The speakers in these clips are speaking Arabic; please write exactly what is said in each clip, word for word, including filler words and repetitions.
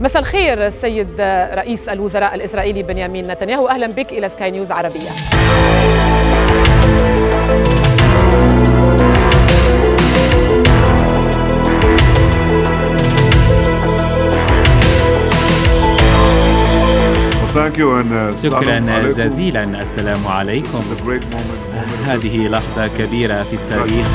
مساء الخير السيد رئيس الوزراء الإسرائيلي بنيامين نتنياهو، أهلا بك إلى سكاي نيوز عربية. شكرا جزيلا، السلام عليكم. هذه لحظة كبيرة في التاريخ.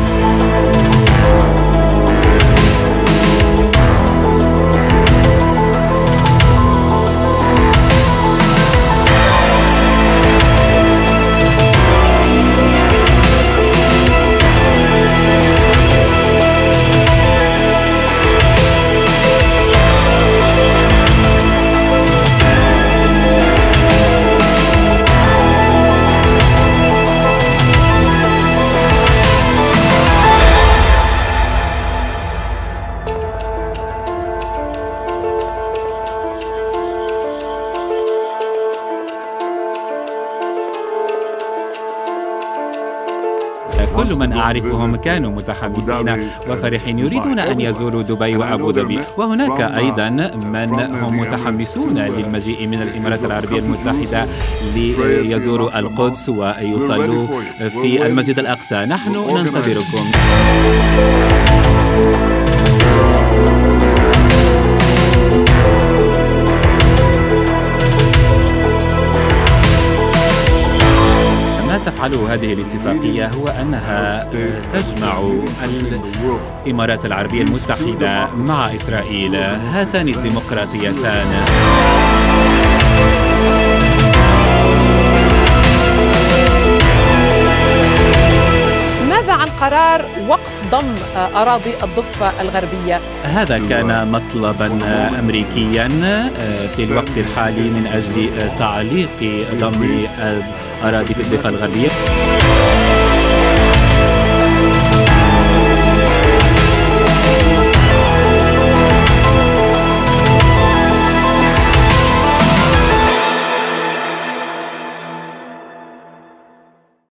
كل من أعرفهم كانوا متحمسين وفرحين، يريدون أن يزوروا دبي وأبو ظبي، وهناك أيضا من هم متحمسون للمجيء من الإمارات العربية المتحدة ليزوروا القدس ويصلوا في المسجد الأقصى. نحن ننتظركم. تفعله هذه الاتفاقية هو أنها تجمع الإمارات العربية المتحدة مع إسرائيل، هاتان الديمقراطيتان. ماذا عن قرار وقف ضم أراضي الضفة الغربية؟ هذا كان مطلبا أمريكيا في الوقت الحالي من أجل تعليق ضم أراضي الضفة الغربية.